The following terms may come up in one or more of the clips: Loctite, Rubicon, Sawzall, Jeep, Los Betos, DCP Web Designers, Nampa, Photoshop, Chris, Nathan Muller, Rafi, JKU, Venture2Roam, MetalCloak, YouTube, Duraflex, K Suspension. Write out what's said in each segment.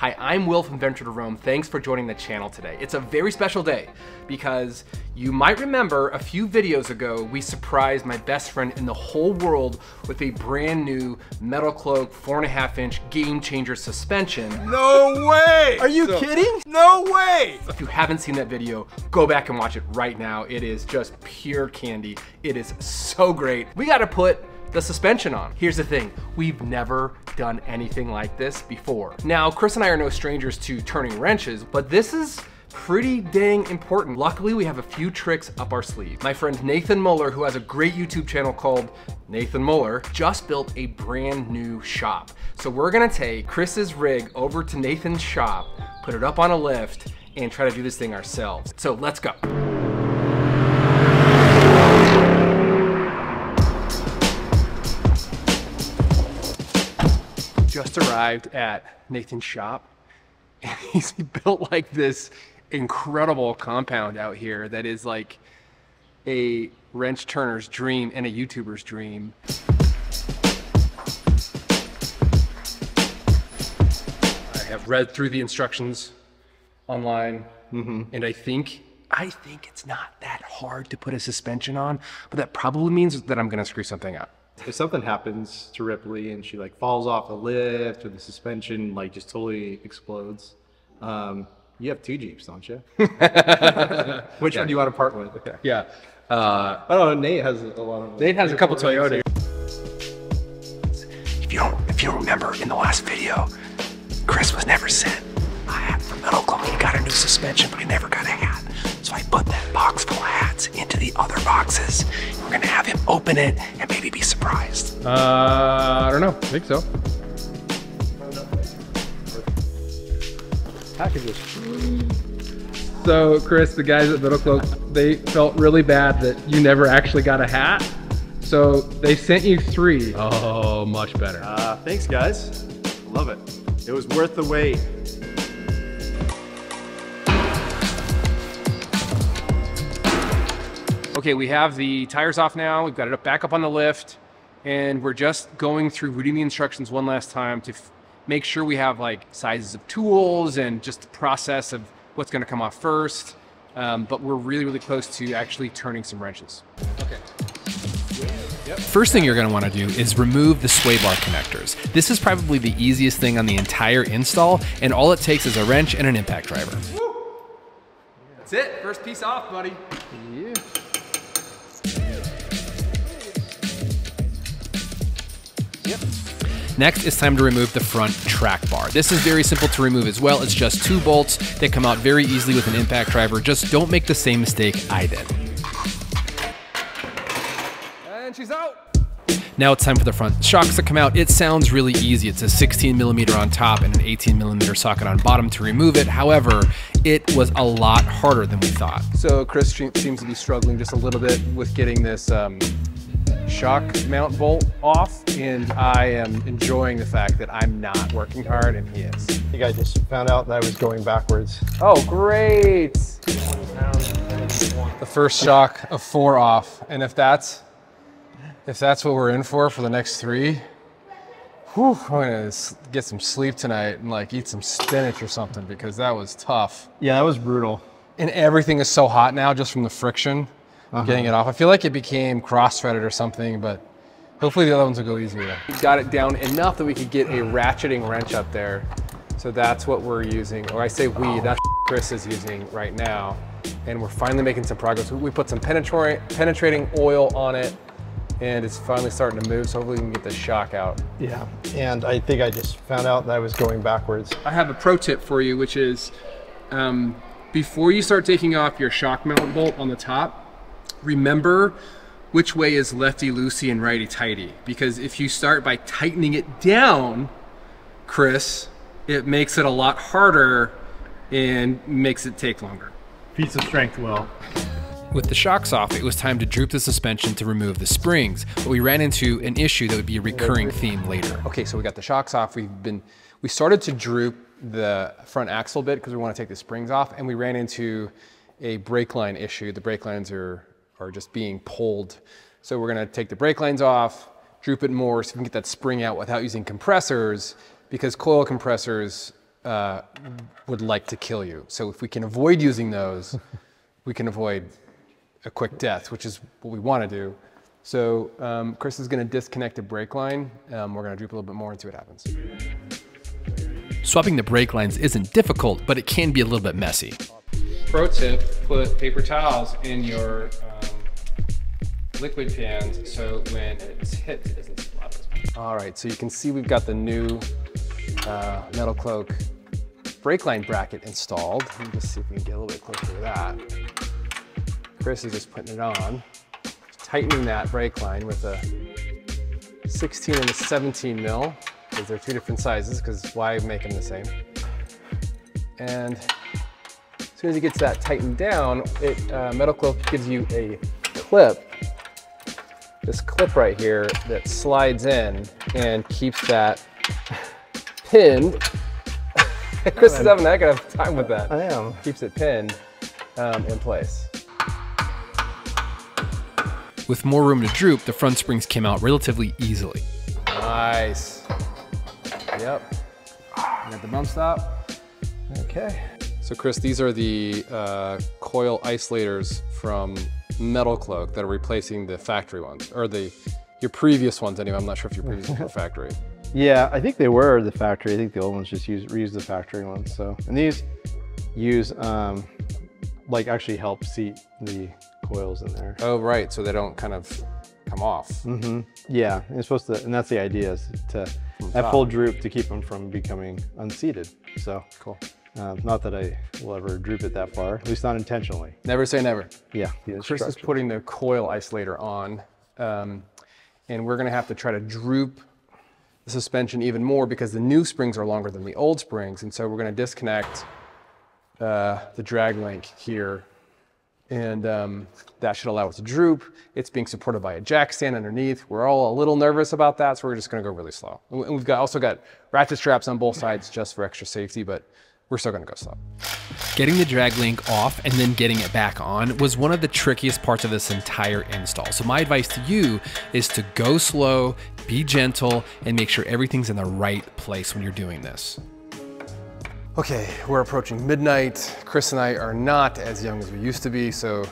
Hi, I'm Will from Venture2Roam. Thanks for joining the channel today. It's a very special day because you might remember a few videos ago, we surprised my best friend in the whole world with a brand new MetalCloak 4.5-inch game changer suspension. No way! Are you kidding? No way! If you haven't seen that video, go back and watch it right now. It is just pure candy. It is so great. We gotta put the suspension on. Here's the thing, we've never done anything like this before. Now, Chris and I are no strangers to turning wrenches, but this is pretty dang important. Luckily, we have a few tricks up our sleeve. My friend Nathan Muller, who has a great YouTube channel called Nathan Muller, just built a brand new shop. So we're gonna take Chris's rig over to Nathan's shop, put it up on a lift, and try to do this thing ourselves. So let's go. Just arrived at Nathan's shop, and he's built like this incredible compound out here that is like a wrench turner's dream and a YouTuber's dream. I have read through the instructions online, and I think it's not that hard to put a suspension on, but that probably means that I'm gonna screw something up. If something happens to Ripley and she like falls off the lift or the suspension like just totally explodes, you have two Jeeps, don't you? Which one do you want to part with? Okay. Yeah. I don't know, Nate has a lot of... Nate has a couple Toyotas. If you remember in the last video, Chris was never sent a hat for MetalCloak. He got a new suspension, but he never got a hat. So I put that box full of hats into the other boxes. We're gonna have him open it and maybe be surprised. I don't know, I think so. Packages. So Chris, the guys at MetalCloak, they felt really bad that you never actually got a hat. So they sent you three. Oh, much better. Thanks guys, love it. It was worth the wait. Okay, we have the tires off now. We've got it back up on the lift, and we're just going through reading the instructions one last time to make sure we have like sizes of tools and just the process of what's gonna come off first. But we're really, really close to actually turning some wrenches. Okay. First thing you're going to want to do is remove the sway bar connectors. This is probably the easiest thing on the entire install, and all it takes is a wrench and an impact driver. Woo. That's it, first piece off, buddy. Yeah. Yep. Next, it's time to remove the front track bar. This is very simple to remove as well. It's just two bolts that come out very easily with an impact driver. Just don't make the same mistake I did. And she's out. Now it's time for the front shocks to come out. It sounds really easy. It's a 16mm on top and an 18mm socket on bottom to remove it. However, it was a lot harder than we thought. So Chris seems to be struggling just a little bit with getting this shock mount bolt off, and I am enjoying the fact that I'm not working hard and he is. You guys just found out that I was going backwards. Oh, great. The first shock of four off. And if that's what we're in for the next three, whew, I'm gonna get some sleep tonight and like eat some spinach or something, because that was tough. Yeah, that was brutal. And everything is so hot now just from the friction. Getting it off. I feel like it became cross-threaded or something, but hopefully the other ones will go easier. We got it down enough that we could get a ratcheting wrench up there. So that's what we're using, or I say we, that's what Chris is using right now. And we're finally making some progress. We put some penetrating oil on it, and it's finally starting to move, so hopefully we can get the shock out. Yeah, and I think I just found out that I was going backwards. I have a pro tip for you, which is before you start taking off your shock mount bolt on the top, remember which way is lefty-loosey and righty-tighty, because if you start by tightening it down, Chris, it makes it a lot harder and makes it take longer. Piece of strength, Will. With the shocks off, it was time to droop the suspension to remove the springs, but we ran into an issue that would be a recurring theme later. Okay, so we got the shocks off. We started to droop the front axle bit because we want to take the springs off, and we ran into a brake line issue. The brake lines are just being pulled. So we're gonna take the brake lines off, droop it more so we can get that spring out without using compressors, because coil compressors would like to kill you. So if we can avoid using those, we can avoid a quick death, which is what we want to do. So Chris is going to disconnect the brake line. We're going to droop a little bit more and see what happens. Swapping the brake lines isn't difficult, but it can be a little bit messy. Pro tip, put paper towels in your liquid pans so when it's hit, it doesn't splatter as much. All right, so you can see we've got the new MetalCloak brake line bracket installed. Let me just see if we can get a little bit closer to that. Chris is just putting it on, just tightening that brake line with a 16 and a 17 mil, because they're two different sizes, because why make them the same? And as soon as it gets that tightened down, it MetalCloak gives you a clip, this clip right here that slides in and keeps that pinned. Chris is having a heck of a time with that. I am. Keeps it pinned in place. With more room to droop, the front springs came out relatively easily. Nice. Yep. Got the bump stop. Okay. So Chris, these are the coil isolators from MetalCloak that are replacing the factory ones, or your previous ones anyway. I'm not sure if your previous ones were factory. Yeah, I think they were the factory. I think the old ones just reuse the factory ones. So, and these use like actually help seat the coils in there. Oh, right. So they don't kind of come off. Mm-hmm. Yeah, it's supposed to, and that's the idea, is to at full droop to keep them from becoming unseated. So cool. Not that I will ever droop it that far, at least not intentionally. Never say never. Yeah. Chris is putting the coil isolator on, and we're going to have to try to droop the suspension even more because the new springs are longer than the old springs. And so we're going to disconnect the drag link here, and that should allow it to droop. It's being supported by a jack stand underneath. We're all a little nervous about that, so we're just going to go really slow. And we've got, also got ratchet straps on both sides just for extra safety, but we're still going to go slow. Getting the drag link off and then getting it back on was one of the trickiest parts of this entire install. So my advice to you is to go slow, be gentle, and make sure everything's in the right place when you're doing this. Okay, we're approaching midnight. Chris and I are not as young as we used to be, so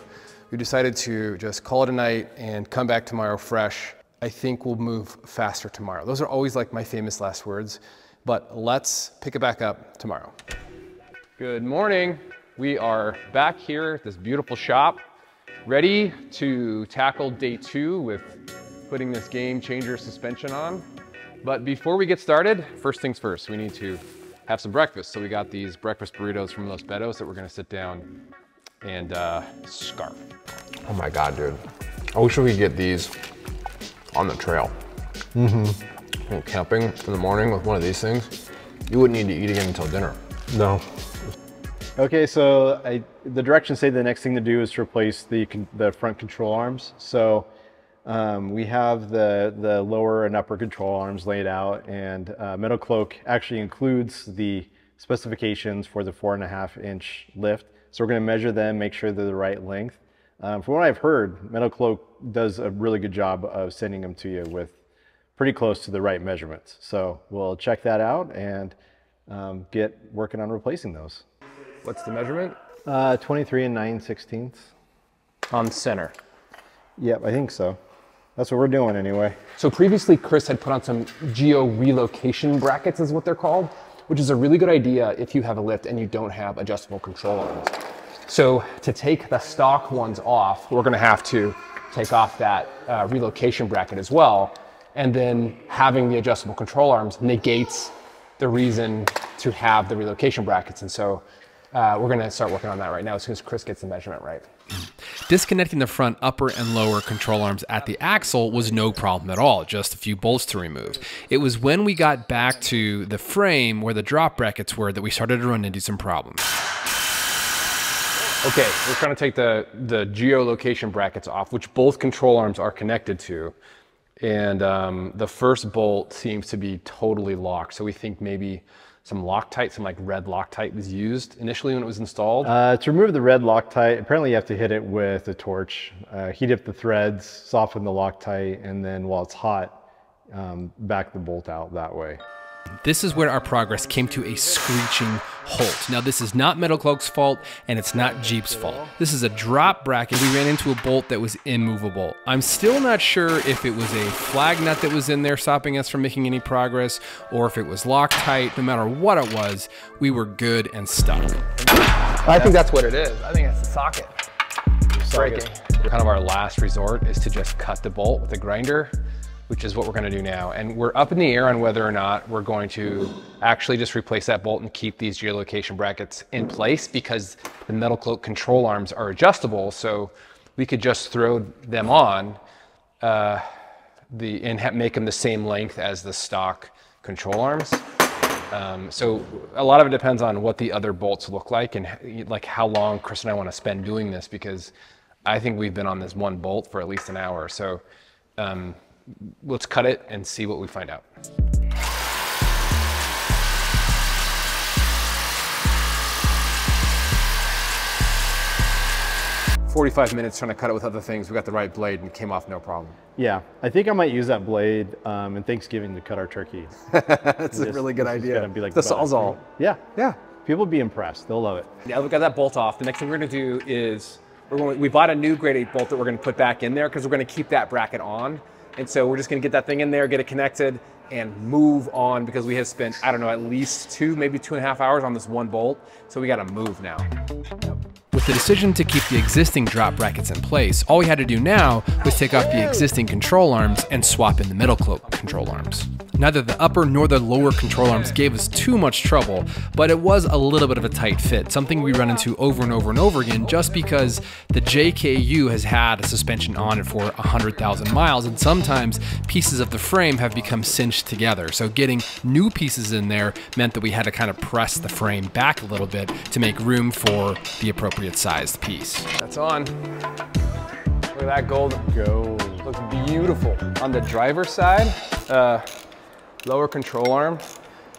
we decided to just call it a night and come back tomorrow fresh. I think we'll move faster tomorrow. Those are always like my famous last words, but let's pick it back up tomorrow. Good morning. We are back here at this beautiful shop, ready to tackle day 2 with putting this game changer suspension on. But before we get started, first things first, we need to have some breakfast. So we got these breakfast burritos from Los Betos that we're gonna sit down and scarf. Oh my God, dude. I wish we could get these on the trail. Mm-hmm. And camping in the morning with one of these things, you wouldn't need to eat again until dinner. No. Okay, so the directions say the next thing to do is to replace the front control arms. So we have the lower and upper control arms laid out, and MetalCloak actually includes the specifications for the 4.5-inch lift. So we're going to measure them, make sure they're the right length. From what I've heard, MetalCloak does a really good job of sending them to you with pretty close to the right measurements. So we'll check that out and get working on replacing those. What's the measurement? 23 9/16. On center. Yep, I think so. That's what we're doing anyway. So previously Chris had put on some geo relocation brackets, is what they're called, which is a really good idea if you have a lift and you don't have adjustable control arms. So to take the stock ones off, we're gonna have to take off that relocation bracket as well. And then having the adjustable control arms negates the reason to have the relocation brackets. And so we're gonna start working on that right now as soon as Chris gets the measurement right. Disconnecting the front upper and lower control arms at the axle was no problem at all, just a few bolts to remove. It was when we got back to the frame where the drop brackets were that we started to run into some problems. Okay, we're trying to take the geolocation brackets off, which both control arms are connected to. And the first bolt seems to be totally locked. So we think maybe some Loctite, some like red Loctite was used initially when it was installed. To remove the red Loctite, apparently you have to hit it with a torch, heat up the threads, soften the Loctite, and then while it's hot, back the bolt out that way. This is where our progress came to a screeching halt. Now, this is not MetalCloak's fault, and it's not Jeep's fault. This is a drop bracket. We ran into a bolt that was immovable. I'm still not sure if it was a flag nut that was in there stopping us from making any progress, or if it was Loctite. No matter what it was, we were good and stuck. I think that's what it is. I think it's the socket. Breaking. Kind of our last resort is to just cut the bolt with a grinder, which is what we're gonna do now. And we're up in the air on whether or not we're going to actually just replace that bolt and keep these geolocation brackets in place, because the MetalCloak control arms are adjustable. So we could just throw them on and make them the same length as the stock control arms. So a lot of it depends on what the other bolts look like and like how long Chris and I wanna spend doing this, because I think we've been on this one bolt for at least an hour. So, let's cut it and see what we find out. "45 minutes trying to cut it with other things. We got the right blade and came off no problem." Yeah, I think I might use that blade in Thanksgiving to cut our turkey. That's a really good idea. Be like the Sawzall. Yeah, yeah. People will be impressed. They'll love it. Now we've got that bolt off. The next thing we're going to do is we bought a new grade 8 bolt that we're going to put back in there because we're going to keep that bracket on. And so we're just gonna get that thing in there, get it connected, and move on, because we have spent, I don't know, at least 2, maybe 2.5 hours on this one bolt. So we gotta move now. With the decision to keep the existing drop brackets in place, all we had to do now was take off the existing control arms and swap in the MetalCloak control arms. Neither the upper nor the lower control arms gave us too much trouble, but it was a little bit of a tight fit, something we run into over and over and over again, just because the JKU has had a suspension on it for 100,000 miles, and sometimes pieces of the frame have become cinched together. So getting new pieces in there meant that we had to kind of press the frame back a little bit to make room for the appropriate sized piece. That's on. Look at that gold. Gold. Looks beautiful. On the driver's side, lower control arm,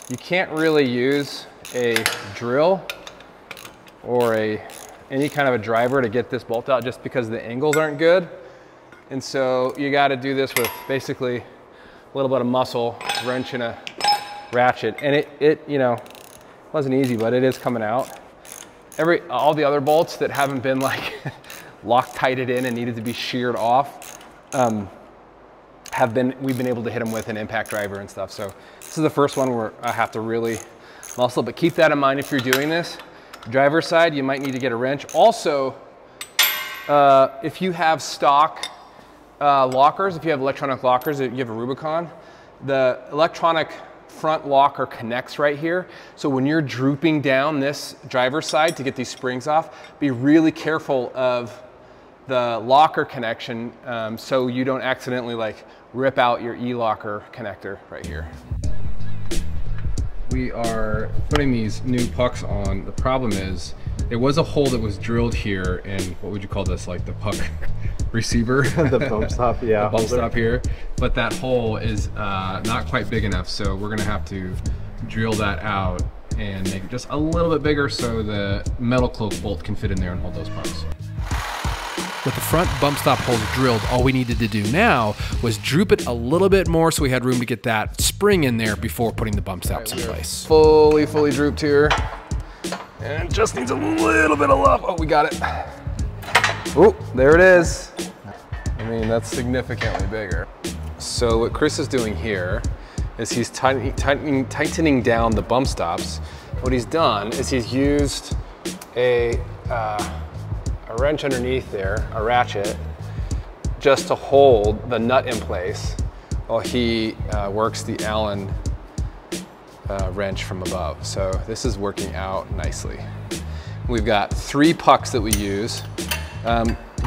you can't really use a drill or any kind of a driver to get this bolt out, just because the angles aren't good. And so you got to do this with basically a little bit of muscle, wrench and a ratchet. And it you know, wasn't easy, but it is coming out. All the other bolts that haven't been like Loctited in and needed to be sheared off, we've been able to hit them with an impact driver and stuff. So this is the first one where I have to really muscle, but keep that in mind if you're doing this. Driver's side, you might need to get a wrench. Also, if you have stock lockers, if you have electronic lockers, if you have a Rubicon, the electronic front locker connects right here. So when you're drooping down this driver's side to get these springs off, be really careful of the locker connection, so you don't accidentally like rip out your e-locker connector right here. We are putting these new pucks on. The problem is there was a hole that was drilled here, and what would you call this, like the puck receiver? The bump stop, yeah. The bump stop here. But that hole is not quite big enough, so we're gonna have to drill that out and make it just a little bit bigger so the MetalCloak bolt can fit in there and hold those pucks. With the front bump stop holes drilled, all we needed to do now was droop it a little bit more so we had room to get that spring in there before putting the bump stops in place. Fully drooped here. And just needs a little bit of love. Oh, we got it. Oh, there it is. I mean, that's significantly bigger. So what Chris is doing here is he's tightening down the bump stops. What he's done is he's used a wrench underneath there, a ratchet, just to hold the nut in place while he works the Allen wrench from above. So this is working out nicely. We've got 3 pucks that we use.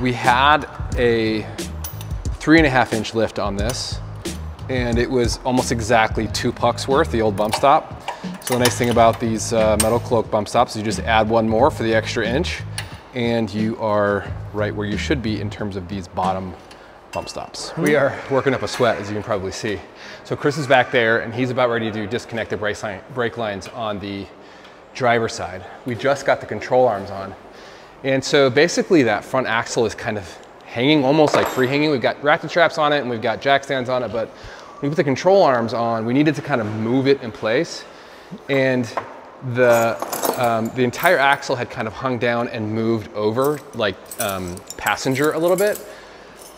We had a 3.5-inch lift on this, and it was almost exactly 2 pucks worth, the old bump stop. So the nice thing about these MetalCloak bump stops is you just add 1 more for the extra inch, and you are right where you should be in terms of these bottom bump stops. We are working up a sweat, as you can probably see. So Chris is back there, and he's about ready to disconnect the brake lines on the driver's side. We just got the control arms on. And so basically that front axle is kind of hanging, almost like free hanging. We've got ratchet straps on it and we've got jack stands on it, but we put the control arms on, we needed to kind of move it in place, and the entire axle had kind of hung down and moved over like passenger a little bit.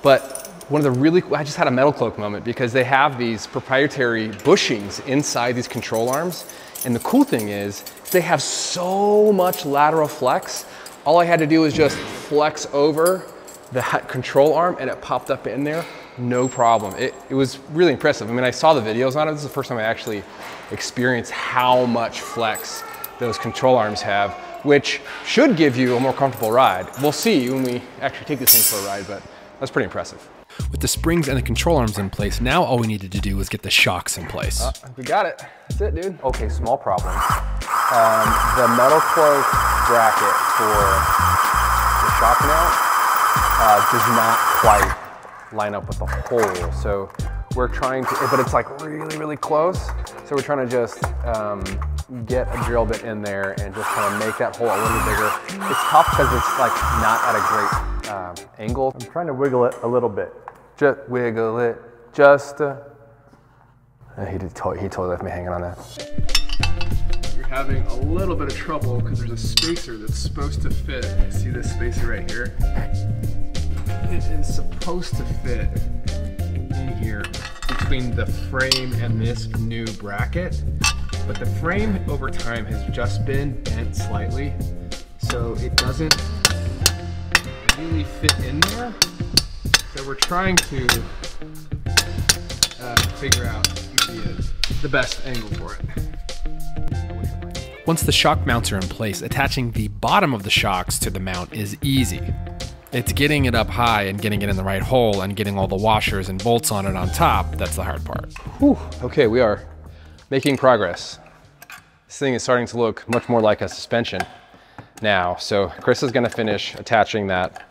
But one of the really cool, I just had a MetalCloak moment, because they have these proprietary bushings inside these control arms. And the cool thing is they have so much lateral flex. All I had to do was just flex over the control arm and it popped up in there, no problem. It was really impressive. I mean, I saw the videos on it. This is the first time I actually experienced how much flex those control arms have, which should give you a more comfortable ride. We'll see when we actually take this thing for a ride, but that's pretty impressive. With the springs and the control arms in place, now all we needed to do was get the shocks in place. We got it. That's it, dude. Okay, small problem. The MetalCloak bracket for the shock mount does not quite line up with the hole. So we're trying to, but it's like really, really close. So we're trying to just get a drill bit in there and just kind of make that hole a little bigger. It's tough because it's like not at a great angle. I'm trying to wiggle it a little bit. Just wiggle it, just. He totally left me hanging on that. You're having a little bit of trouble because there's a spacer that's supposed to fit. See this spacer right here? It is supposed to fit in here between the frame and this new bracket. But the frame over time has just been bent slightly, so it doesn't really fit in there. So we're trying to figure out the best angle for it. Once the shock mounts are in place, attaching the bottom of the shocks to the mount is easy. It's getting it up high and getting it in the right hole and getting all the washers and bolts on it on top that's the hard part. Whew. Okay, we are making progress. This thing is starting to look much more like a suspension now. So Chris is going to finish attaching that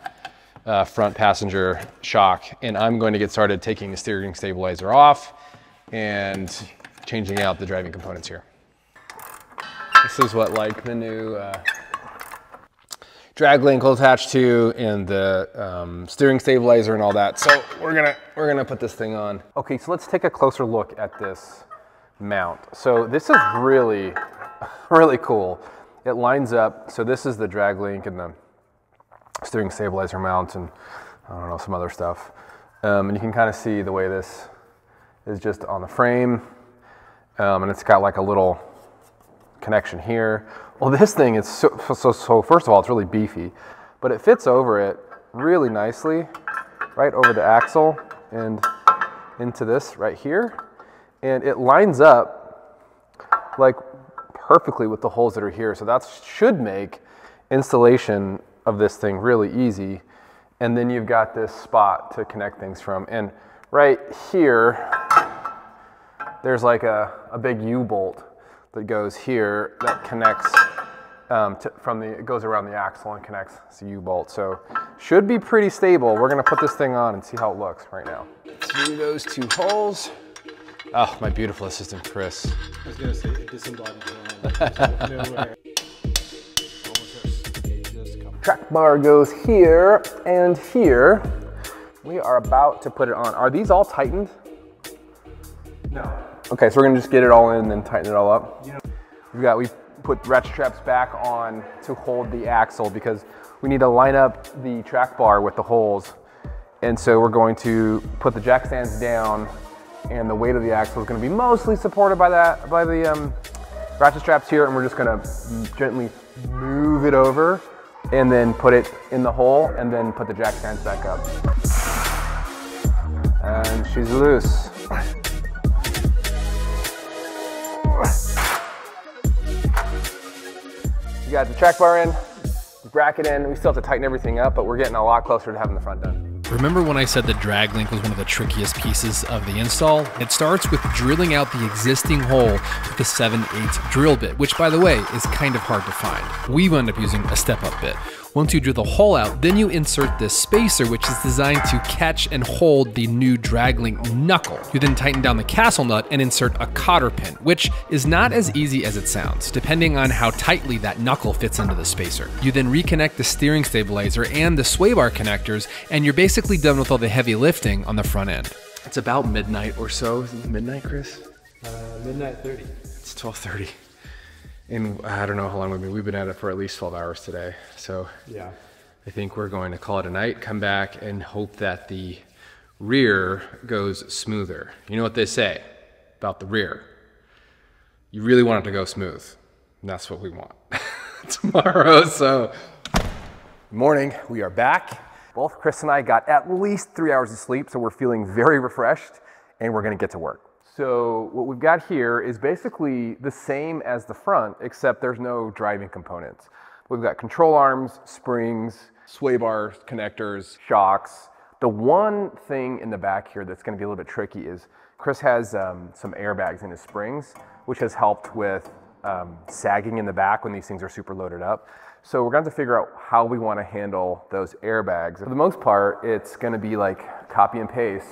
front passenger shock, and I'm going to get started taking the steering stabilizer off and changing out the driving components here. This is what like the new drag link will attach to, and the steering stabilizer and all that. So we're gonna put this thing on. Okay, so let's take a closer look at this mount. So this is really, really cool. It lines up, so this is the drag link and the steering stabilizer mount and I don't know, some other stuff. And you can kind of see the way this is just on the frame. And it's got like a little connection here. Well, this thing is so first of all, it's really beefy, but it fits over it really nicely, right over the axle and into this right here. And it lines up like perfectly with the holes that are here. So that should make installation of this thing really easy. And then you've got this spot to connect things from. And right here, there's like a big U-bolt that goes here that connects it goes around the axle and connects the U-bolt. So should be pretty stable. We're gonna put this thing on and see how it looks right now. Through those two holes. Oh, my beautiful assistant, Chris. I was gonna say, it disembodied nowhere. Track bar goes here and here. We are about to put it on. Are these all tightened? No. Okay, so we're gonna just get it all in and then tighten it all up. Yeah. We put ratchet straps back on to hold the axle because we need to line up the track bar with the holes. And so we're going to put the jack stands down, and the weight of the axle is going to be mostly supported by that, by the ratchet straps here, and we're just going to gently move it over and then put it in the hole and then put the jack stands back up. And she's loose. You got the track bar in, the bracket in. We still have to tighten everything up, but we're getting a lot closer to having the front done. Remember when I said the drag link was one of the trickiest pieces of the install? It starts with drilling out the existing hole with a 7/8 drill bit, which by the way, is kind of hard to find. We wound up using a step-up bit. Once you drill the hole out, then you insert this spacer, which is designed to catch and hold the new drag link knuckle. You then tighten down the castle nut and insert a cotter pin, which is not as easy as it sounds, depending on how tightly that knuckle fits into the spacer. You then reconnect the steering stabilizer and the sway bar connectors, and you're basically done with all the heavy lifting on the front end. It's about midnight or so. Is it midnight, Chris? Midnight 30. It's 12:30. And I don't know how long we've been. We've been at it for at least 12 hours today. So yeah, I think we're going to call it a night, come back and hope that the rear goes smoother. You know what they say about the rear? You really want it to go smooth. And that's what we want tomorrow. So morning, we are back. Both Chris and I got at least 3 hours of sleep. So we're feeling very refreshed and we're going to get to work. So what we've got here is basically the same as the front, except there's no driving components. We've got control arms, springs, sway bar connectors, shocks. The one thing in the back here that's going to be a little bit tricky is Chris has some airbags in his springs, which has helped with sagging in the back when these things are super loaded up. So we're going to have to figure out how we want to handle those airbags. For the most part, it's going to be like copy and paste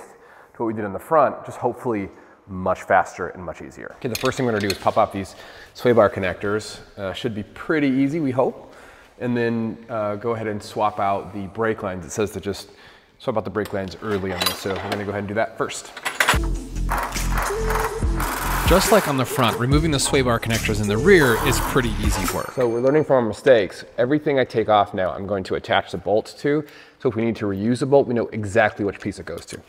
to what we did in the front, just hopefully much faster and much easier. Okay, the first thing we're gonna do is pop off these sway bar connectors. Should be pretty easy, we hope. And then go ahead and swap out the brake lines. It says to just swap out the brake lines early on this, so we're gonna go ahead and do that first. Just like on the front, removing the sway bar connectors in the rear is pretty easy work. So we're learning from our mistakes. Everything I take off now, I'm going to attach the bolts to. So if we need to reuse a bolt, we know exactly which piece it goes to.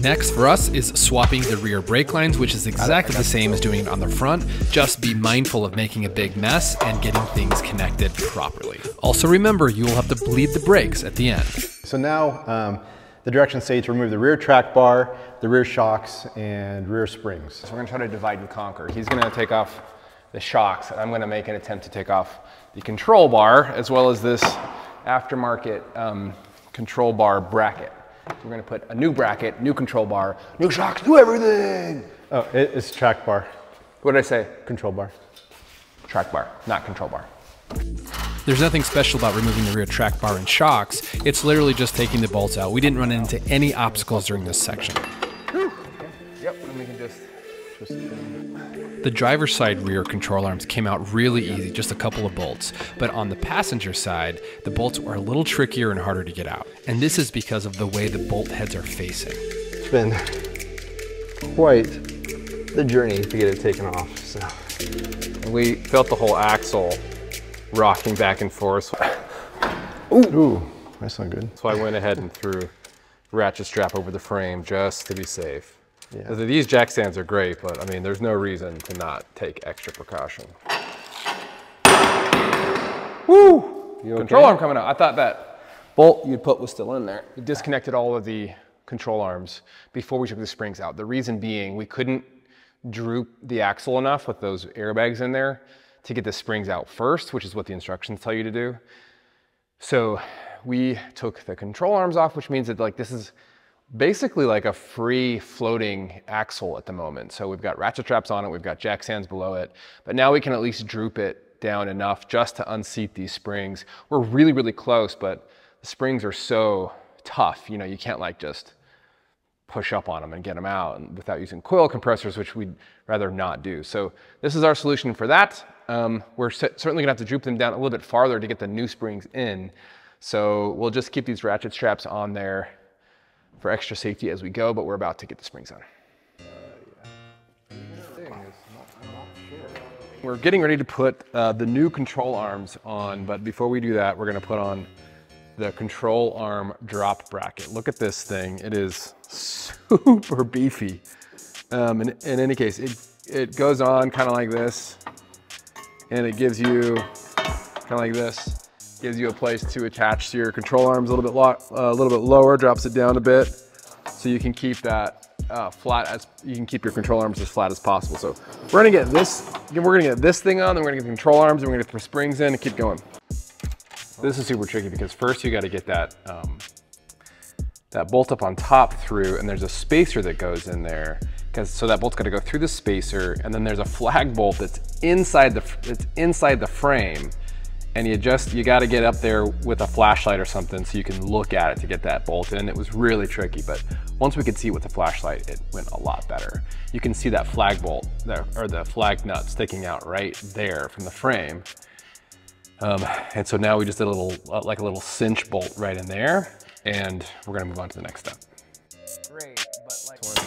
Next for us is swapping the rear brake lines, which is exactly the same as doing it on the front. Just be mindful of making a big mess and getting things connected properly. Also remember, you will have to bleed the brakes at the end. So now the directions say to remove the rear track bar, the rear shocks, and rear springs. So we're gonna try to divide and conquer. He's gonna take off the shocks, and I'm gonna make an attempt to take off the control bar, as well as this aftermarket control bar bracket. We're gonna put a new bracket, new control bar, new shocks, new everything. Oh, it's track bar. What did I say? Control bar. Track bar, not control bar. There's nothing special about removing the rear track bar and shocks. It's literally just taking the bolts out. We didn't run into any obstacles during this section. Okay. Yep, and we can just the driver's side rear control arms came out really easy, just a couple of bolts. But on the passenger side, the bolts are a little trickier and harder to get out. And this is because of the way the bolt heads are facing. It's been quite the journey to get it taken off, so. We felt the whole axle rocking back and forth. Ooh, that's not good. So I went ahead and threw a ratchet strap over the frame just to be safe. Yeah. These jack stands are great, but I mean, there's no reason to not take extra precaution. Woo! You okay? Control arm coming out. I thought that bolt you put was still in there. We disconnected all of the control arms before we took the springs out. The reason being we couldn't droop the axle enough with those airbags in there to get the springs out first, which is what the instructions tell you to do. So we took the control arms off, which means that like this is basically like a free floating axle at the moment. So we've got ratchet straps on it, we've got jack stands below it, but now we can at least droop it down enough just to unseat these springs. We're really, really close, but the springs are so tough. You know, you can't like just push up on them and get them out without using coil compressors, which we'd rather not do. So this is our solution for that. We're certainly gonna have to droop them down a little bit farther to get the new springs in. So we'll just keep these ratchet straps on there for extra safety as we go, but we're about to get the springs on. We're getting ready to put the new control arms on, but before we do that, we're gonna put on the control arm drop bracket. Look at this thing, it is super beefy. In any case, it goes on kind of like this, and it gives you, kind of like this, gives you a place to attach to your control arms a little bit lower, drops it down a bit, so you can keep that flat as you can keep your control arms as flat as possible. So we're gonna get this thing on, then we're gonna get the control arms, and we're gonna get the springs in and keep going. This is super tricky because first you got to get that bolt up on top through, and there's a spacer that goes in there. So that bolt's got to go through the spacer, and then there's a flag bolt that's inside the frame. And you gotta get up there with a flashlight or something so you can look at it to get that bolt in. It was really tricky, but once we could see it with the flashlight, it went a lot better. You can see that flag bolt, or the flag nut sticking out right there from the frame. And so now we just did a little cinch bolt right in there, and we're gonna move on to the next step. Great. next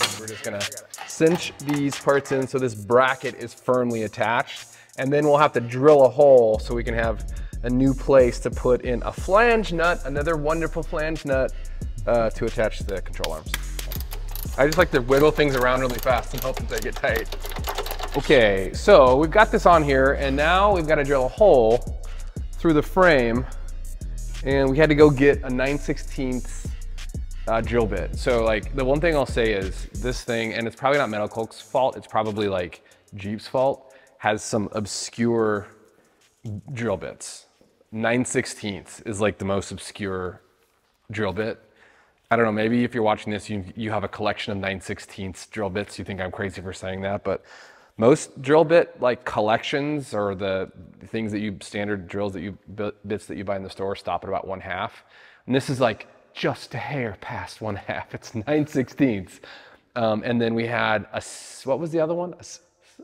one. And we're just gonna cinch these parts in so this bracket is firmly attached. And then we'll have to drill a hole so we can have a new place to put in a flange nut, another wonderful flange nut to attach the control arms. I just like to wiggle things around really fast and hope that they get tight. Okay, so we've got this on here and now we've got to drill a hole through the frame, and we had to go get a 9/16 drill bit. So like the one thing I'll say is this thing, and it's probably not MetalCloak's fault, it's probably like Jeep's fault, has some obscure drill bits. 9/16 is like the most obscure drill bit. I don't know, maybe if you're watching this, you have a collection of 9/16 drill bits. You think I'm crazy for saying that, but most drill bit like collections or the things that you standard drills that you bits that you buy in the store stop at about 1/2. And this is like just a hair past 1/2. It's 9/16. And then we had a, what was the other one?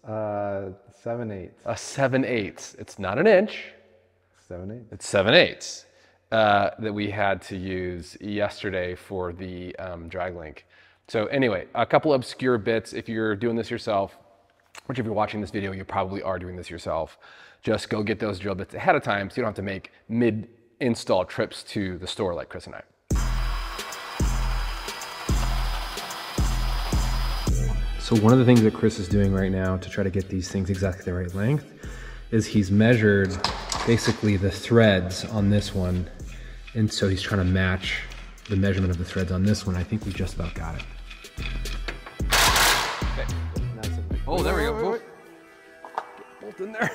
A 7/8. A 7/8. It's not an inch. 7/8. It's 7/8. That we had to use yesterday for the drag link. So anyway, a couple obscure bits. If you're doing this yourself, which if you're watching this video, you probably are doing this yourself, just go get those drill bits ahead of time so you don't have to make mid-install trips to the store like Chris and I. So one of the things that Chris is doing right now to try to get these things exactly the right length is he's measured basically the threads on this one. And so he's trying to match the measurement of the threads on this one. I think we just about got it. Okay. Oh, there we go. Wait. Bolt in there.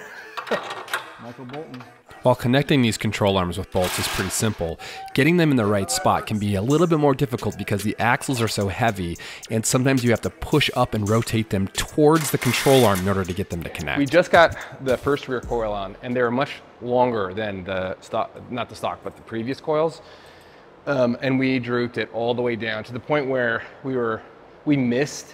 Michael Bolton. While connecting these control arms with bolts is pretty simple, getting them in the right spot can be a little bit more difficult because the axles are so heavy, and sometimes you have to push up and rotate them towards the control arm in order to get them to connect. We just got the first rear coil on, and they were much longer than the stock, not the stock, but the previous coils. And we drooped it all the way down to the point where we missed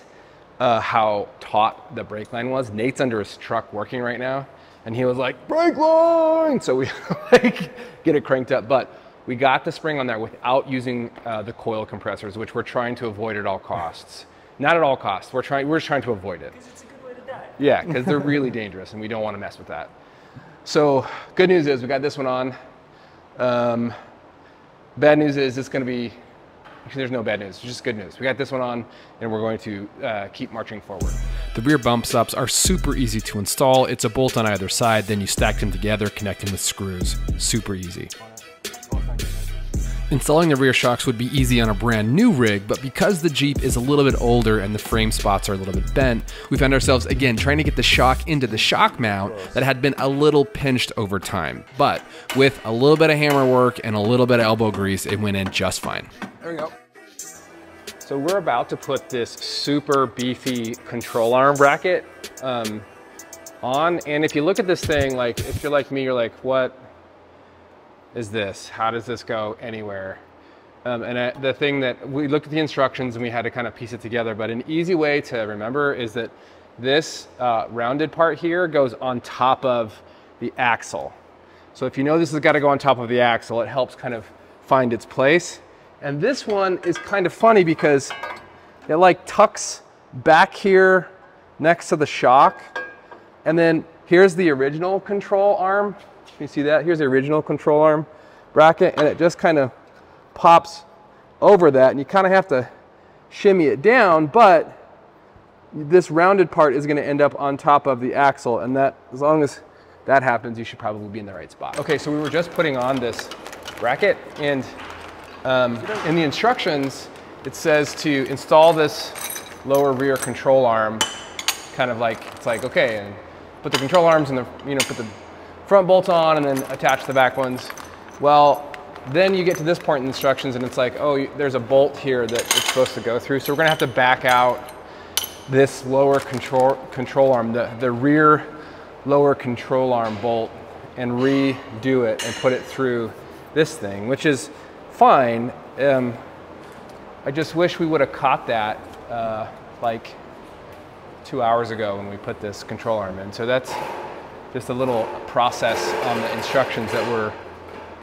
how taut the brake line was. Nate's under his truck working right now, and he was like, brake line! So we like get it cranked up, but we got the spring on there without using the coil compressors, which we're trying to avoid at all costs. Not at all costs, we're just trying to avoid it. Because it's a good way to die. Yeah, because they're really dangerous and we don't want to mess with that. So good news is we got this one on. Bad news is it's gonna be, actually there's no bad news, it's just good news. We got this one on and we're going to keep marching forward. The rear bump stops are super easy to install. It's a bolt on either side, then you stack them together, connect them with screws. Super easy. Installing the rear shocks would be easy on a brand new rig, but because the Jeep is a little bit older and the frame spots are a little bit bent, we found ourselves again trying to get the shock into the shock mount that had been a little pinched over time. But with a little bit of hammer work and a little bit of elbow grease, it went in just fine. There we go. So we're about to put this super beefy control arm bracket on. And if you look at this thing, like if you're like me, you're like, what is this? How does this go anywhere? The thing that we looked at the instructions and we had to kind of piece it together, but an easy way to remember is that this rounded part here goes on top of the axle. So if you know this has got to go on top of the axle, it helps kind of find its place. And this one is kind of funny because it like tucks back here next to the shock. And then here's the original control arm. You see that? Here's the original control arm bracket. And it just kind of pops over that. And you kind of have to shimmy it down. But this rounded part is going to end up on top of the axle. And that, as long as that happens, you should probably be in the right spot. Okay, so we were just putting on this bracket. And in the instructions, it says to install this lower rear control arm, kind of like, it's like, okay, and put the control arms and the, you know, put the front bolts on and then attach the back ones. Well, then you get to this point in the instructions and it's like, oh, there's a bolt here that it's supposed to go through. So we're gonna have to back out this lower control arm, the rear lower control arm bolt, and redo it and put it through this thing, which is fine. I just wish we would have caught that like 2 hours ago when we put this control arm in. So that's just a little process on the instructions that were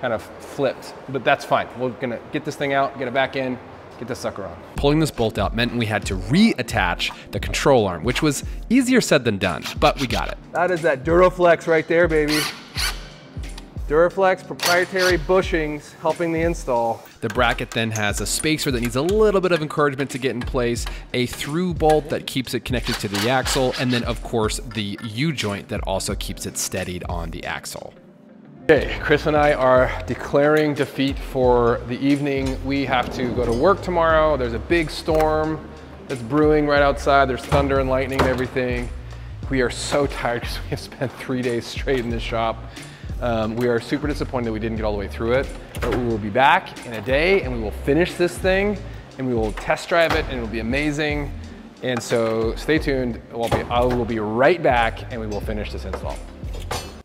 kind of flipped, but that's fine. We're gonna get this thing out, get it back in, Get this sucker on. Pulling this bolt out meant we had to reattach the control arm, which was easier said than done, but we got it. That is that Duraflex right there, baby. Duraflex proprietary bushings helping the install. The bracket then has a spacer that needs a little bit of encouragement to get in place, a through bolt that keeps it connected to the axle, and then of course the U-joint that also keeps it steadied on the axle. Okay, Chris and I are declaring defeat for the evening. We have to go to work tomorrow. There's a big storm that's brewing right outside. There's thunder and lightning and everything. We are so tired because we have spent 3 days straight in this shop. We are super disappointed that we didn't get all the way through it, but we will be back in a day and we will finish this thing and we will test drive it and it will be amazing. And so stay tuned. I will be right back and we will finish this install.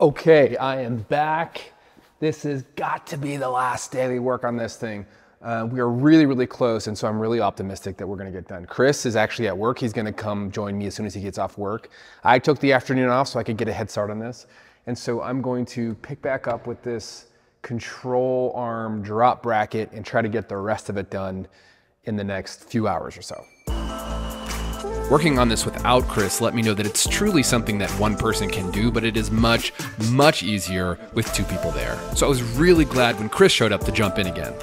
Okay, I am back. This has got to be the last day we work on this thing. We are really, really close, and so I'm really optimistic that we're gonna get done. Chris is actually at work. He's gonna come join me as soon as he gets off work. I took the afternoon off so I could get a head start on this. And so I'm going to pick back up with this control arm drop bracket and try to get the rest of it done in the next few hours or so. Working on this without Chris let me know that it's truly something that one person can do, but it is much, much easier with two people there. So I was really glad when Chris showed up to jump in again.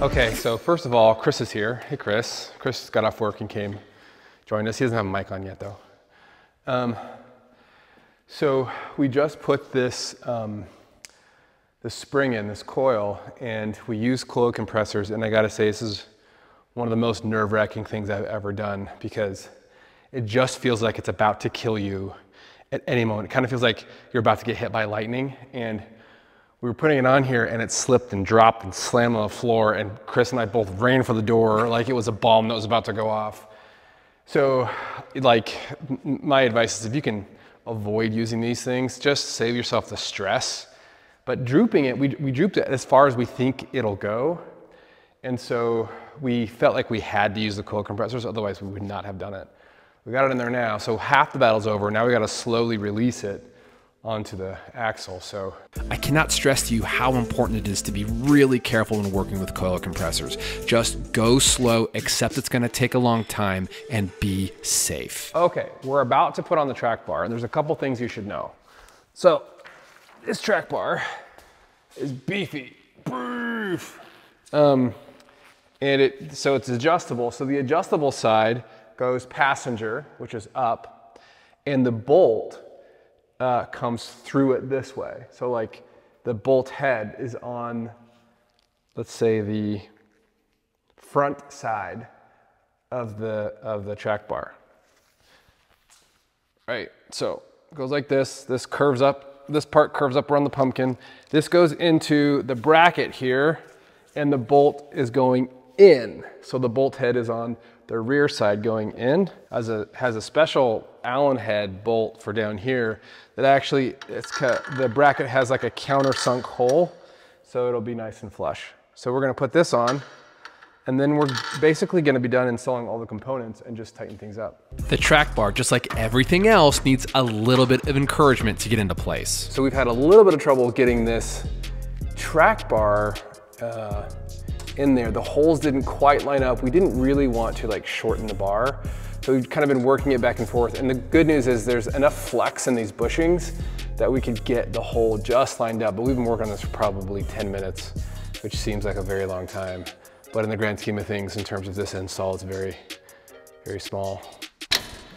Okay, so first of all, Chris is here. Hey, Chris. Chris got off work and came, joined us. He doesn't have a mic on yet, though. So we just put this the spring in, this coil, and we use coil compressors. And I gotta say, this is one of the most nerve-wracking things I've ever done because it just feels like it's about to kill you at any moment. It kind of feels like you're about to get hit by lightning. And we were putting it on here and it slipped and dropped and slammed on the floor. And Chris and I both ran for the door like it was a bomb that was about to go off. So like my advice is if you can avoid using these things, just save yourself the stress. But drooping it, we drooped it as far as we think it'll go. And so we felt like we had to use the coil compressors, otherwise we would not have done it. We got it in there now, so half the battle's over. Now we gotta slowly release it onto the axle, so. I cannot stress to you how important it is to be really careful when working with coil compressors. Just go slow, except it's gonna take a long time, and be safe. Okay, we're about to put on the track bar, and there's a couple things you should know. So, this track bar is beefy. So it's adjustable. So the adjustable side goes passenger, which is up, and the bolt comes through it this way. So like the bolt head is on, let's say, the front side of the track bar. All right, so it goes like this. This curves up, this part curves up around the pumpkin. This goes into the bracket here and the bolt is going in. So the bolt head is on the rear side going in. Has a special Allen head bolt for down here that actually, the bracket has like a countersunk hole, so it'll be nice and flush. So we're gonna put this on, and then we're basically gonna be done installing all the components and just tighten things up. The track bar, just like everything else, needs a little bit of encouragement to get into place. So we've had a little bit of trouble getting this track bar in there. The holes didn't quite line up. We didn't really want to like shorten the bar. So we've kind of been working it back and forth. And the good news is there's enough flex in these bushings that we could get the hole just lined up. But we've been working on this for probably 10 minutes, which seems like a very long time. But in the grand scheme of things, in terms of this install, it's very, very small.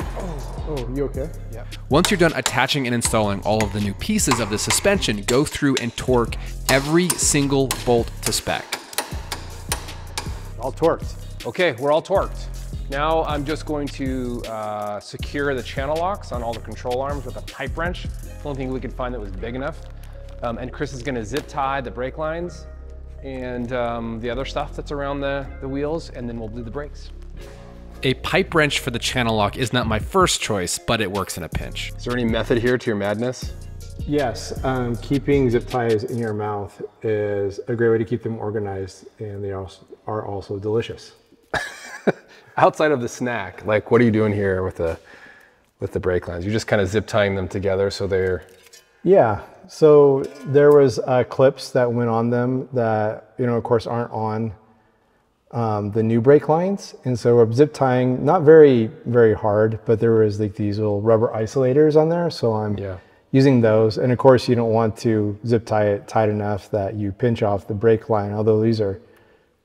Oh, you okay? Yeah. Once you're done attaching and installing all of the new pieces of the suspension, go through and torque every single bolt to spec. All torqued. Okay, we're all torqued. Now I'm just going to secure the channel locks on all the control arms with a pipe wrench. The only thing we could find that was big enough. And Chris is gonna zip tie the brake lines and the other stuff that's around the wheels, and then we'll bleed the brakes. A pipe wrench for the channel lock is not my first choice, but it works in a pinch. Is there any method here to your madness? Yes, keeping zip ties in your mouth is a great way to keep them organized, and they are also delicious. Outside of the snack, like what are you doing here with the brake lines? You're just kind of zip tying them together so they're... Yeah, so there was clips that went on them that, you know, of course aren't on the new brake lines. And so we're zip tying, not very hard, but there was like these little rubber isolators on there. So I'm using those. And of course you don't want to zip tie it tight enough that you pinch off the brake line, although these are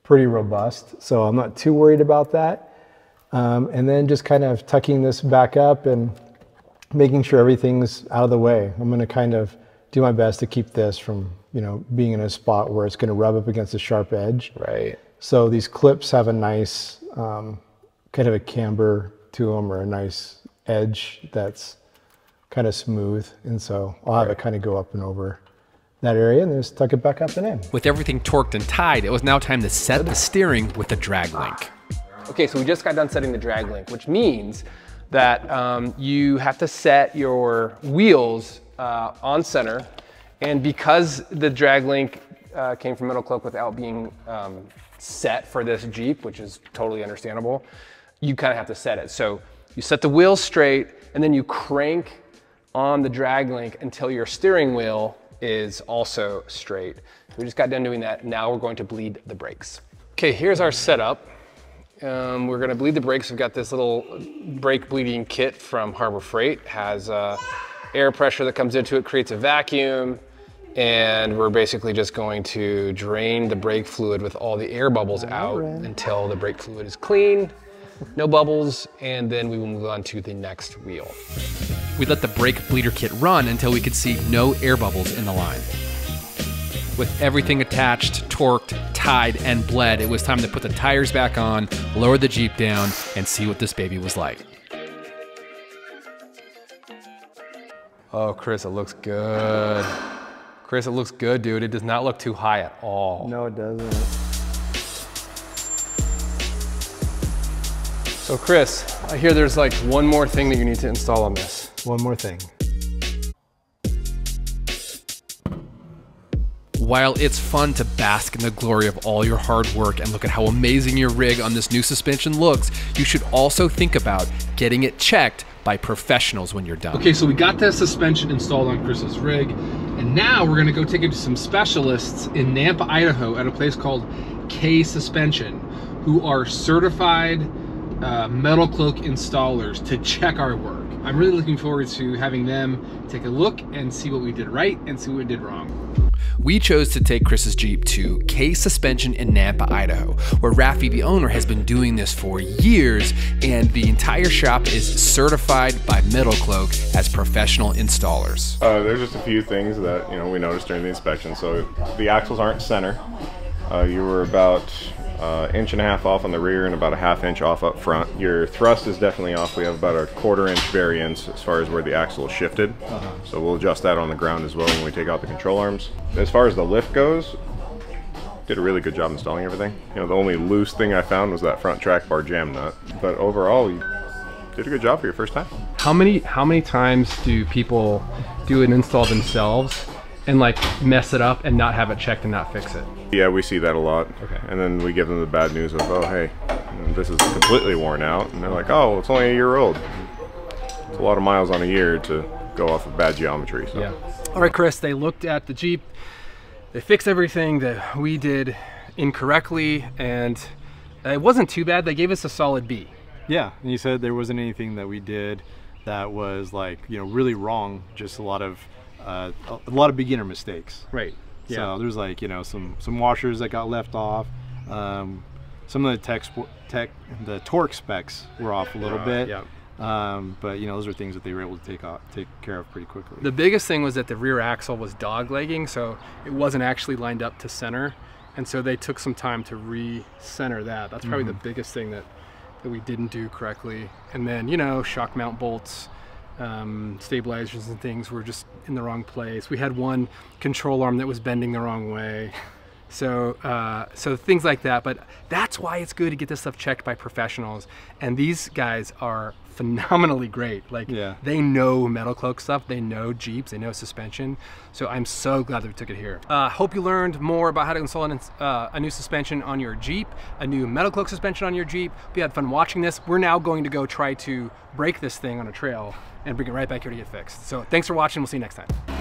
pretty robust. So I'm not too worried about that. And then just kind of tucking this back up and making sure everything's out of the way. I'm gonna kind of do my best to keep this from, you know, being in a spot where it's gonna rub up against a sharp edge. Right. So these clips have a nice kind of a camber to them, or a nice edge that's kind of smooth. And so I'll have it kind of go up and over that area and then just tuck it back up and in. With everything torqued and tied, it was now time to set the steering with the drag link. Okay, so we just got done setting the drag link, which means that you have to set your wheels on center. And because the drag link came from MetalCloak without being set for this Jeep, which is totally understandable, you kind of have to set it. So you set the wheels straight and then you crank on the drag link until your steering wheel is also straight. So we just got done doing that. Now we're going to bleed the brakes. Okay, here's our setup. We're gonna bleed the brakes. We've got this little brake bleeding kit from Harbor Freight. It has air pressure that comes into it, creates a vacuum, and we're basically just going to drain the brake fluid with all the air bubbles out until the brake fluid is clean, no bubbles, and then we will move on to the next wheel. We let the brake bleeder kit run until we could see no air bubbles in the line. With everything attached, torqued, tied, and bled, it was time to put the tires back on, lower the Jeep down, and see what this baby was like. Oh, Chris, it looks good. Chris, it looks good, dude. It does not look too high at all. No, it doesn't. So, Chris, I hear there's like one more thing that you need to install on this. One more thing. While it's fun to bask in the glory of all your hard work and look at how amazing your rig on this new suspension looks, you should also think about getting it checked by professionals when you're done. Okay, so we got the suspension installed on Chris's rig, and now we're gonna go take it to some specialists in Nampa, Idaho at a place called K Suspension, who are certified MetalCloak installers to check our work. I'm really looking forward to having them take a look and see what we did right and see what we did wrong. We chose to take Chris's Jeep to K Suspension in Nampa, Idaho, where Rafi, the owner, has been doing this for years, and the entire shop is certified by MetalCloak as professional installers. There's just a few things that, you know, we noticed during the inspection. So the axles aren't center. You were about inch and a half off on the rear and about a half inch off up front. Your thrust is definitely off. We have about a quarter-inch variance as far as where the axle shifted. So we'll adjust that on the ground as well when we take out the control arms. As far as the lift goes, did a really good job installing everything. You know, the only loose thing I found was that front track bar jam nut. But overall, you did a good job for your first time. How many times do people do an install themselves and like mess it up and not have it checked and not fix it? Yeah, we see that a lot. Okay. And then we give them the bad news of, oh, hey, this is completely worn out. And they're like, oh, it's only a year old. It's a lot of miles on a year to go off of bad geometry. So. Yeah. All right, Chris, they looked at the Jeep. They fixed everything that we did incorrectly, and it wasn't too bad. They gave us a solid B. Yeah, and you said there wasn't anything that we did that was like, you know, really wrong, just a lot of beginner mistakes. Right. Yeah. So there's like, you know, some washers that got left off. Some of the torque specs were off a little bit. Yeah. But you know, those are things that they were able to take care of pretty quickly. The biggest thing was that the rear axle was dog-legging, so it wasn't actually lined up to center, and so they took some time to re-center that. That's probably the biggest thing that we didn't do correctly. And then, you know, shock mount bolts, stabilizers and things were just in the wrong place. We had one control arm that was bending the wrong way. So things like that, but that's why it's good to get this stuff checked by professionals. And these guys are phenomenally great. Like, they know MetalCloak stuff, they know Jeeps, they know suspension. So I'm so glad that we took it here. Hope you learned more about how to install a new suspension on your Jeep, a new MetalCloak suspension on your Jeep. We had fun watching this. We're now going to go try to break this thing on a trail and bring it right back here to get fixed. So thanks for watching, we'll see you next time.